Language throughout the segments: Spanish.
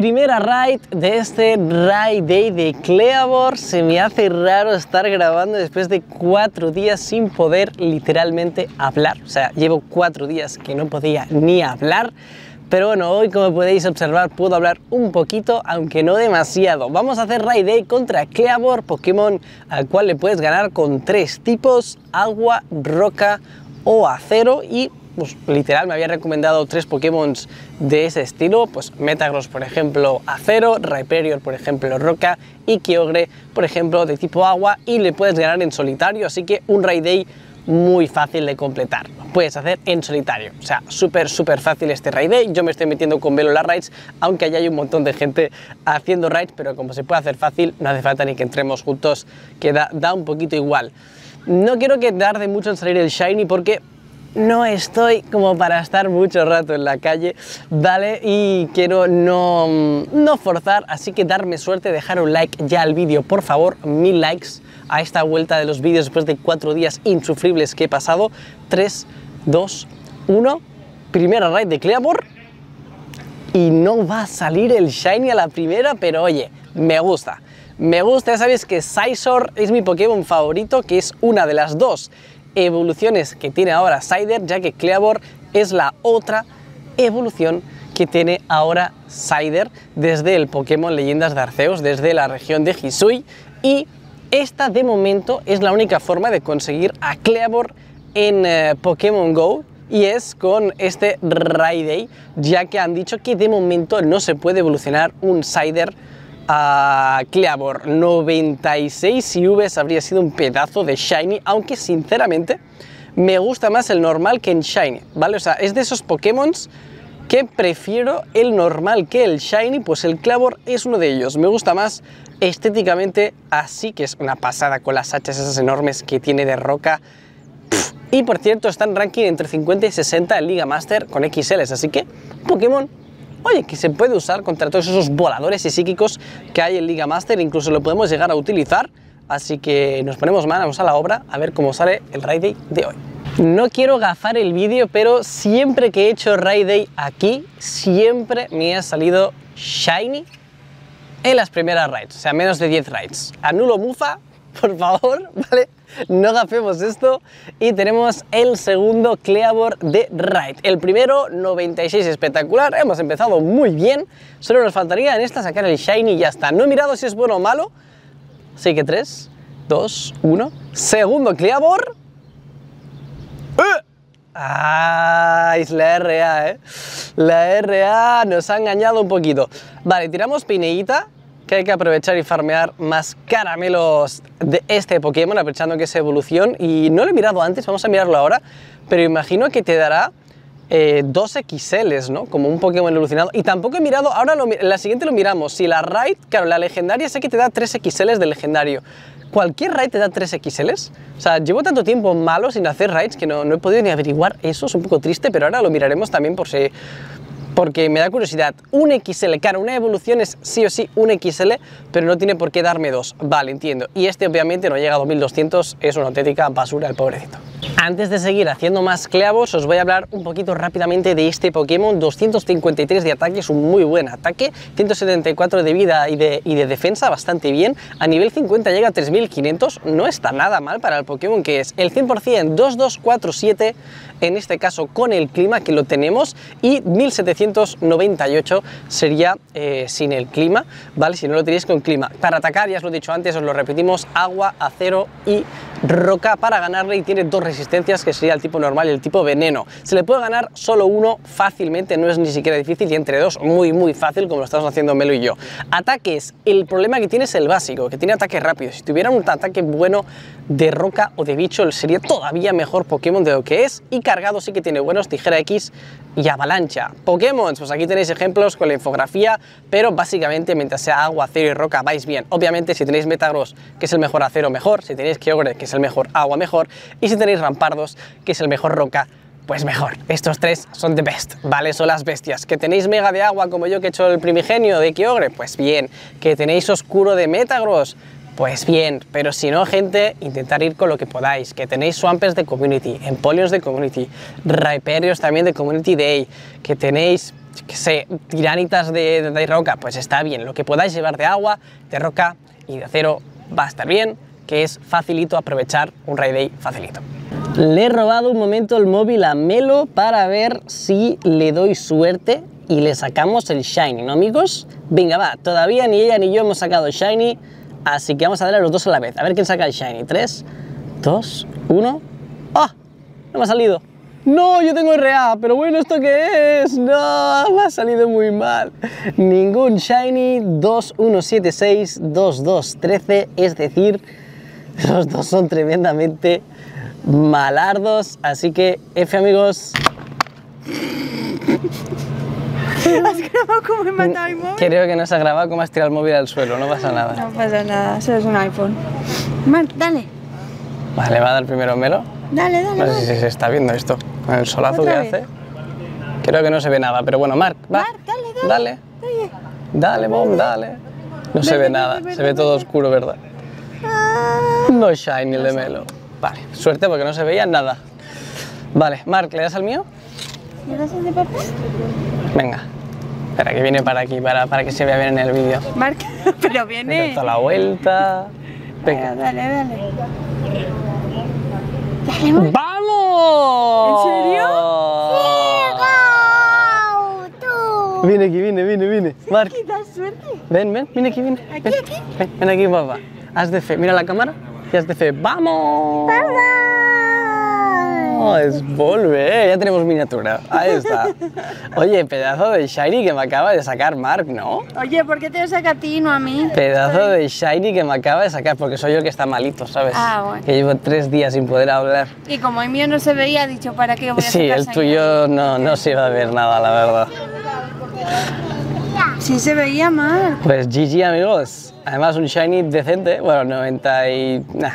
Primera raid de este Raid Day de Kleavor. Se me hace raro estar grabando después de 4 días sin poder literalmente hablar. O sea, llevo 4 días que no podía ni hablar. Pero bueno, hoy como podéis observar puedo hablar un poquito, aunque no demasiado. Vamos a hacer Raid Day contra Kleavor, Pokémon al cual le puedes ganar con 3 tipos, agua, roca o acero. Y pues literal me había recomendado 3 Pokémon de ese estilo, pues Metagross por ejemplo acero, Rhyperior por ejemplo roca y Kyogre por ejemplo de tipo agua, y le puedes ganar en solitario, así que un Raid Day muy fácil de completar. Lo puedes hacer en solitario, o sea, súper fácil este Raid Day. Yo me estoy metiendo con velo las raids, aunque allá hay un montón de gente haciendo raids, pero como se puede hacer fácil no hace falta ni que entremos juntos, que da un poquito igual. No quiero que tarde mucho en salir el Shiny porque no estoy como para estar mucho rato en la calle, ¿vale? Y quiero no forzar, así que darme suerte, dejar un like ya al vídeo, por favor, 1000 likes a esta vuelta de los vídeos después de 4 días insufribles que he pasado. 3, 2, 1, primera raid de Kleavor y no va a salir el Shiny a la primera, pero oye, me gusta. Me gusta, ya sabéis que Scizor es mi Pokémon favorito, que es una de las 2 evoluciones que tiene ahora Scizor, ya que Kleavor es la otra evolución que tiene ahora Scizor desde el Pokémon Leyendas de Arceus, desde la región de Hisui, y esta de momento es la única forma de conseguir a Kleavor en Pokémon GO, y es con este Raid Day, ya que han dicho que de momento no se puede evolucionar un Scizor a Kleavor. 96 IVs habría sido un pedazo de Shiny, aunque sinceramente me gusta más el normal que el Shiny, ¿vale? O sea, es de esos Pokémon que prefiero el normal que el Shiny, pues el Kleavor es uno de ellos. Me gusta más estéticamente, así que es una pasada con las hachas esas enormes que tiene de roca. Y por cierto, está en ranking entre 50 y 60 en Liga Master con XLs, así que Pokémon, oye, que se puede usar contra todos esos voladores y psíquicos que hay en Liga Master, incluso lo podemos llegar a utilizar, así que nos ponemos manos a la obra a ver cómo sale el Raid Day de hoy. No quiero gafar el vídeo, pero siempre que he hecho Raid Day aquí, siempre me ha salido Shiny en las primeras raids, o sea, menos de 10 raids. Anulo Mufa, por favor, ¿vale? No gafemos esto. Y tenemos el segundo Kleavor de raid. El primero, 96, espectacular. Hemos empezado muy bien. Solo nos faltaría en esta sacar el Shiny y ya está. No he mirado si es bueno o malo. Así que 3, 2, 1. Segundo Kleavor. ¡Ah! Es la RA, ¿eh? La RA nos ha engañado un poquito. Vale, tiramos Pineita, que hay que aprovechar y farmear más caramelos de este Pokémon, aprovechando que es evolución. Y no lo he mirado antes, vamos a mirarlo ahora, pero imagino que te dará 2 XLs, ¿no? Como un Pokémon evolucionado. Y tampoco he mirado, ahora la siguiente lo miramos. Si la raid, claro, la legendaria sé que te da 3 XLs de legendario. ¿Cualquier raid te da 3 XLs? O sea, llevo tanto tiempo malo sin hacer raids que no he podido ni averiguar eso, es un poco triste, pero ahora lo miraremos también por si... porque me da curiosidad. Un XL, claro, una evolución es sí o sí un XL, pero no tiene por qué darme 2. Vale, entiendo. Y este obviamente no llega a 2200, es una auténtica basura el pobrecito. Antes de seguir haciendo más Kleavors, os voy a hablar un poquito rápidamente de este Pokémon. 253 de ataque, es un muy buen ataque. 174 de vida y de defensa, bastante bien. A nivel 50 llega a 3500, no está nada mal para el Pokémon que es. El 100% 2247, en este caso con el clima que lo tenemos, y 1700 198 sería sin el clima, ¿vale? Si no lo tenéis con clima. Para atacar, ya os lo he dicho antes, os lo repetimos, agua, acero y roca para ganarle, y tiene 2 resistencias, que sería el tipo normal y el tipo veneno. Se le puede ganar solo uno fácilmente, no es ni siquiera difícil, y entre dos muy fácil, como lo estamos haciendo Melo y yo. Ataques, el problema que tiene es el básico, que tiene ataque rápido. Si tuviera un ataque bueno de roca o de bicho, sería todavía mejor Pokémon de lo que es. Y cargado sí que tiene buenos, tijera X y avalancha. Pokémon, pues aquí tenéis ejemplos con la infografía, pero básicamente mientras sea agua, acero y roca vais bien. Obviamente si tenéis Metagross, que es el mejor acero, mejor. Si tenéis Kyogre, que es el mejor agua, mejor. Y si tenéis Rampardos, que es el mejor roca, pues mejor. Estos 3 son the best, ¿vale? Son las bestias. ¿Que tenéis mega de agua como yo, que he hecho el primigenio de Kyogre? Pues bien. ¿Que tenéis oscuro de Metagross? Pues bien, pero si no, gente, intentar ir con lo que podáis. Que tenéis Swampers de Community, Empolios de Community, Rhyperiors también de Community Day, que tenéis, que sé, tiranitas de roca, pues está bien. Lo que podáis llevar de agua, de roca y de acero va a estar bien, que es facilito aprovechar un Raiday facilito. Le he robado un momento el móvil a Melo para ver si le doy suerte y le sacamos el Shiny, ¿no, amigos? Venga, va, todavía ni ella ni yo hemos sacado el Shiny, así que vamos a darle a los dos a la vez. A ver quién saca el Shiny. 3, 2, 1... ¡Ah! No me ha salido. ¡No! Yo tengo RA, pero bueno, ¿esto qué es? ¡No! Me ha salido muy mal. Ningún Shiny. 2176, 2213, es decir, los dos son tremendamente malardos, así que F, amigos. ¿Has grabado cómo he matado el móvil? Creo que no se ha grabado cómo has tirado el móvil al suelo, no pasa nada. No pasa nada, eso es un iPhone. Marc, dale. Vale, va a dar primero Melo. Dale, dale. No sé si se está viendo esto, con el solazo que hace. Creo que no se ve nada, pero bueno, Marc, va. Marc, dale, dale. Dale, dale, Mom, dale. No se ve nada, se ve todo oscuro, ¿verdad? No shiny el de Melo. Vale, suerte porque no se veía nada. Vale, Marc, ¿le das al mío? ¿Le das al de papá? Venga. Espera, que viene para aquí, para que se vea bien en el vídeo. Marc, pero viene... Intento la vuelta... Venga, dale, dale. Dale, ¡vamos! ¿En serio? ¡Sí! ¡Tú! Viene aquí, viene. Sí, Marc. ¿Qué das suerte? Ven, viene aquí, viene. ¿Aquí, aquí? Ven aquí, papá. Haz de fe, mira la cámara y haz de fe. ¡Vamos! ¡Vamos! Es volver, ya tenemos miniatura. Ahí está. Oye, pedazo de Shiny que me acaba de sacar Marc, ¿no? Oye, ¿por qué te lo saca a ti, no a mí? Pedazo de Shiny que me acaba de sacar, porque soy yo el que está malito, ¿sabes? Ah, bueno. Que llevo 3 días sin poder hablar. Y como el mío no se veía, he dicho, ¿para qué voy a sacar? Sí, el tuyo no se iba a ver nada, la verdad. Sí se veía mal. Pues GG, amigos. Además un Shiny decente. Bueno, 90 y... Nah.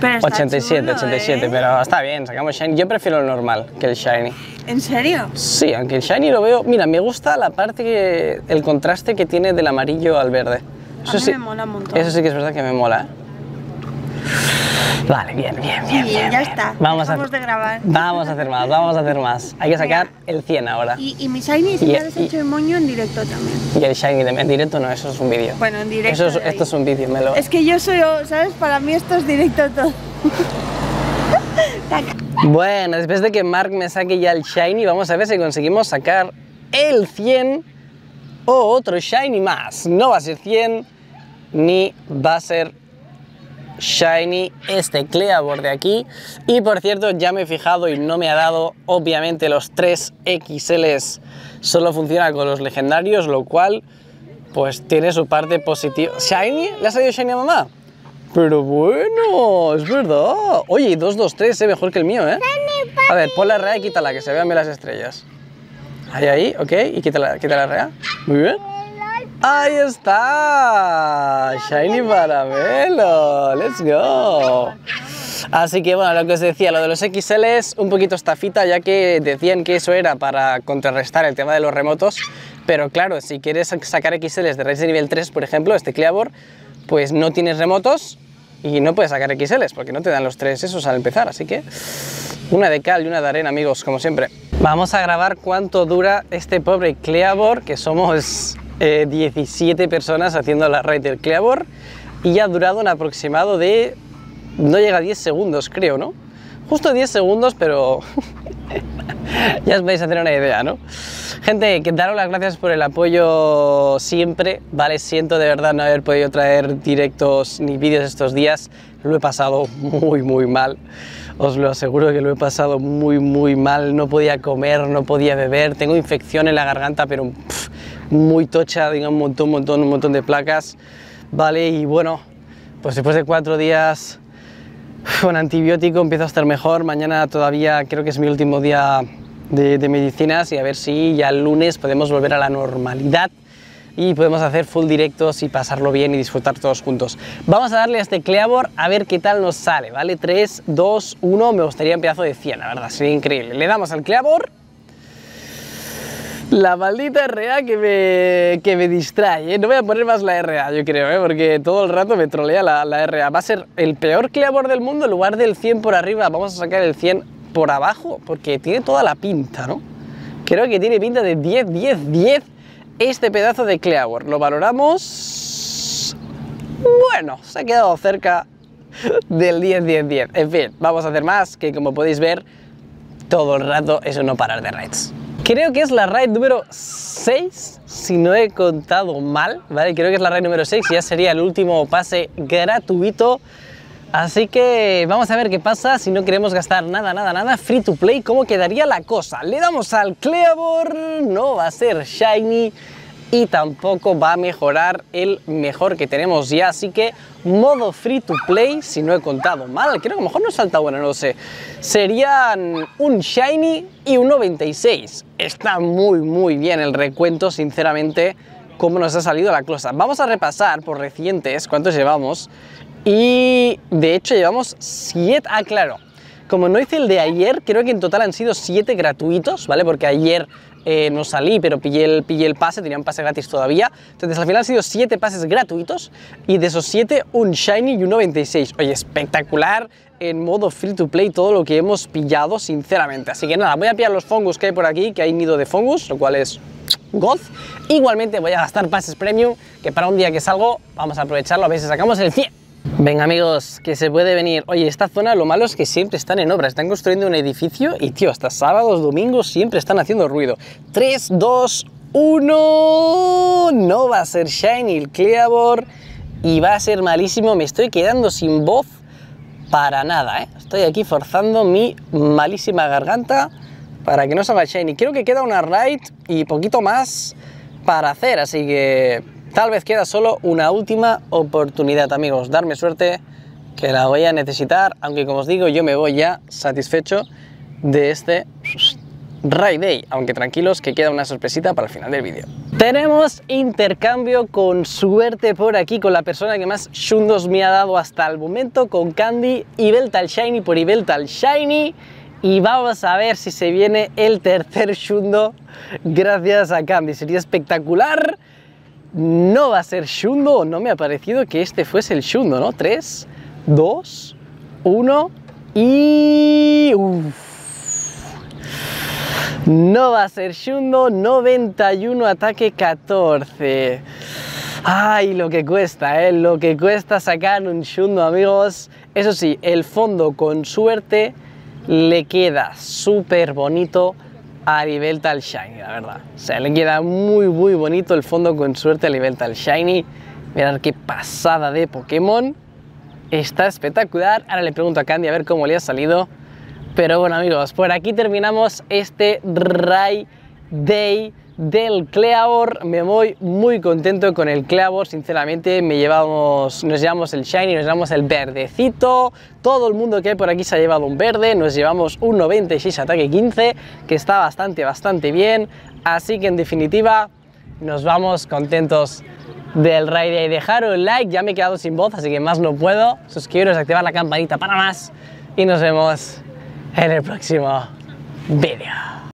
Pero 87, chulo, 87. Pero está bien, sacamos Shiny. Yo prefiero el normal que el Shiny. ¿En serio? Sí, aunque el Shiny lo veo... Mira, me gusta la parte que... El contraste que tiene del amarillo al verde. Eso a mí sí, me mola un montón. Eso sí que es verdad que me mola, ¿eh? Vale, bien. Ya está. Vamos a hacer más. Hay que sacar el 100 ahora. Y mi Shiny si ya deshecho el moño en directo también. Y el Shiny en directo no, eso es un vídeo. Bueno, en directo. Esto es un vídeo, Melo. Es que yo soy, ¿sabes? Para mí esto es directo todo. Bueno, después de que Marc me saque ya el Shiny, vamos a ver si conseguimos sacar el 100 o otro Shiny más. No va a ser 100 ni va a ser Shiny este Kleavor de aquí. Y por cierto, ya me he fijado y no me ha dado, obviamente los 3 XLs solo funciona con los legendarios, lo cual pues tiene su parte positiva. ¿Shiny? ¿Le ha salido Shiny a mamá? Pero bueno, es verdad. Oye, 223, mejor que el mío, ¿eh? A ver, pon la rea y quítala, que se vean bien las estrellas. Ahí, ok, y quítala la rea. Muy bien. ¡Ahí está! Shiny para Melo. ¡Let's go! Así que bueno, lo que os decía, lo de los XL es un poquito estafita, ya que decían que eso era para contrarrestar el tema de los remotos. Pero claro, si quieres sacar XLs de raids de nivel 3, por ejemplo, este Kleavor, pues no tienes remotos y no puedes sacar XLs, porque no te dan los 3 esos al empezar. Así que una de cal y una de arena, amigos, como siempre. Vamos a grabar cuánto dura este pobre Kleavor, que somos... 17 personas haciendo la raid del Kleavor y ya ha durado un aproximado de... no llega a 10 segundos, creo, ¿no? Justo 10 segundos, pero... ya os vais a hacer una idea, ¿no? Gente, que daros las gracias por el apoyo siempre, ¿vale? Siento de verdad no haber podido traer directos ni vídeos estos días. Lo he pasado muy mal. Os lo aseguro que lo he pasado muy mal. No podía comer, no podía beber. Tengo infección en la garganta, pero... muy tocha, diga, un montón de placas, ¿vale? Y bueno, pues después de 4 días con antibiótico empiezo a estar mejor. Mañana todavía creo que es mi último día de medicinas y a ver si ya el lunes podemos volver a la normalidad y podemos hacer full directos y pasarlo bien y disfrutar todos juntos. Vamos a darle a este Kleavor a ver qué tal nos sale, ¿vale? 3, 2, 1, me gustaría un pedazo de 100, la verdad, sería increíble. Le damos al Kleavor. La maldita RA que me distrae, ¿eh? No voy a poner más la RA, yo creo, ¿eh? Porque todo el rato me trolea la RA. Va a ser el peor Kleavor del mundo. En lugar del 100 por arriba, vamos a sacar el 100 por abajo, porque tiene toda la pinta, ¿no? Creo que tiene pinta de 10-10-10 este pedazo de Kleavor. Lo valoramos... Bueno, se ha quedado cerca del 10-10-10. En fin, vamos a hacer más, que como podéis ver, todo el rato es un no parar de raids. Creo que es la raid número 6, si no he contado mal, ¿vale? Creo que es la raid número 6 y ya sería el último pase gratuito. Así que vamos a ver qué pasa si no queremos gastar nada. Free to play, ¿cómo quedaría la cosa? Le damos al Kleavor, no va a ser shiny y tampoco va a mejorar el mejor que tenemos ya. Así que modo free to play, si no he contado mal, creo que a lo mejor nos falta, bueno, no lo sé. Serían un shiny y un 96. Está muy bien el recuento, sinceramente, cómo nos ha salido la cosa. Vamos a repasar por recientes cuántos llevamos. Y de hecho llevamos 7, ah claro, como no hice el de ayer, creo que en total han sido 7 gratuitos, ¿vale? Porque ayer no salí, pero pillé el pase, tenía un pase gratis todavía. Entonces al final han sido 7 pases gratuitos y de esos 7 un shiny y un 96. Oye, espectacular en modo free to play todo lo que hemos pillado, sinceramente. Así que nada, voy a pillar los Fungus que hay por aquí, que hay nido de Fungus, lo cual es... Goth. Igualmente voy a gastar pases premium, que para un día que salgo vamos a aprovecharlo, a ver si sacamos el 100. Venga amigos, que se puede venir. Oye, esta zona lo malo es que siempre están en obra. Están construyendo un edificio y tío, hasta sábados, domingos siempre están haciendo ruido. 3, 2, 1. No va a ser shiny el Kleavor y va a ser malísimo. Me estoy quedando sin voz para nada, ¿eh? Estoy aquí forzando mi malísima garganta para que no salga shiny. Creo que queda una raid y poquito más para hacer, así que tal vez queda solo una última oportunidad, amigos. Darme suerte, que la voy a necesitar, aunque como os digo, yo me voy ya satisfecho de este raid day, aunque tranquilos que queda una sorpresita para el final del vídeo. Tenemos intercambio con suerte por aquí, con la persona que más shundos me ha dado hasta el momento, con Candy, Yveltal shiny por Yveltal shiny. Y vamos a ver si se viene el tercer shundo gracias a Candy. Sería espectacular. No va a ser shundo. No me ha parecido que este fuese el shundo, ¿no? 3, 2, 1 y... Uf. No va a ser shundo. 91, ataque 14. Ay, lo que cuesta, ¿eh? Lo que cuesta sacar un shundo, amigos. Eso sí, el fondo con suerte... Le queda súper bonito a Yveltal shiny, la verdad. O sea, le queda muy bonito el fondo con suerte a Yveltal shiny. Mirad qué pasada de Pokémon. Está espectacular. Ahora le pregunto a Candy a ver cómo le ha salido. Pero bueno, amigos, por aquí terminamos este Raid Day del Kleavor. Me voy muy contento con el Kleavor, sinceramente. Nos llevamos el shiny, nos llevamos el verdecito. Todo el mundo que hay por aquí se ha llevado un verde. Nos llevamos un 96 ataque 15, que está bastante bien. Así que en definitiva nos vamos contentos del Raid Day. Dejar un like, ya me he quedado sin voz, así que más no puedo. Suscribiros, activar la campanita para más y nos vemos en el próximo vídeo.